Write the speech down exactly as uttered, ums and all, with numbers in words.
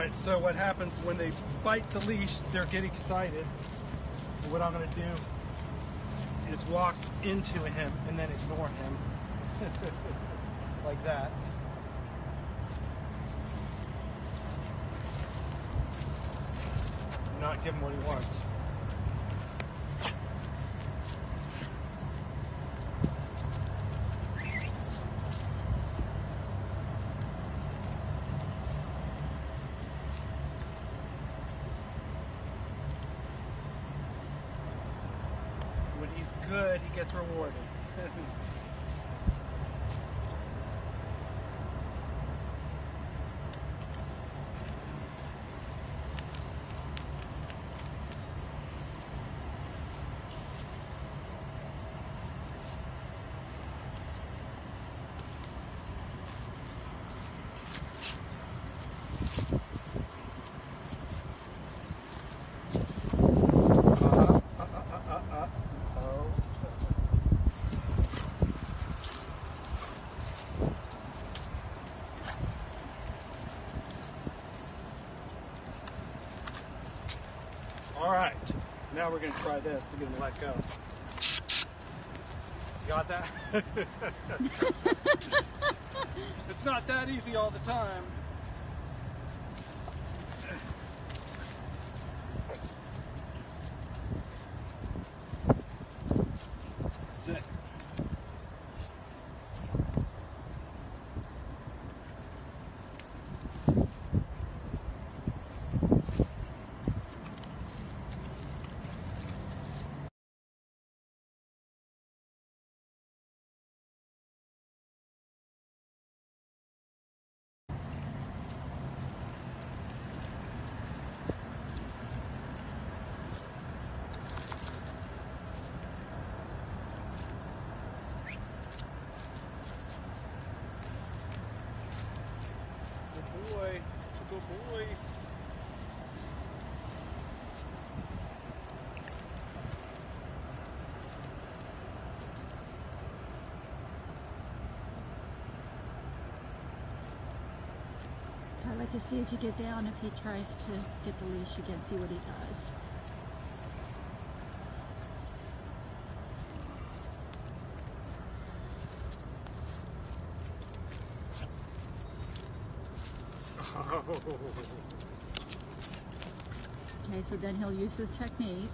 Right, so what happens when they bite the leash, they're getting excited. What I'm going to do is walk into him and then ignore him. Like that. Not give him what he wants. When he's good, he gets rewarded. All right, now we're going to try this to get him to let go. Got that? It's not that easy all the time. That's it. Good boy. I'd like to see if you get down, if he tries to get the leash again, see what he does. Okay, so then he'll use his technique.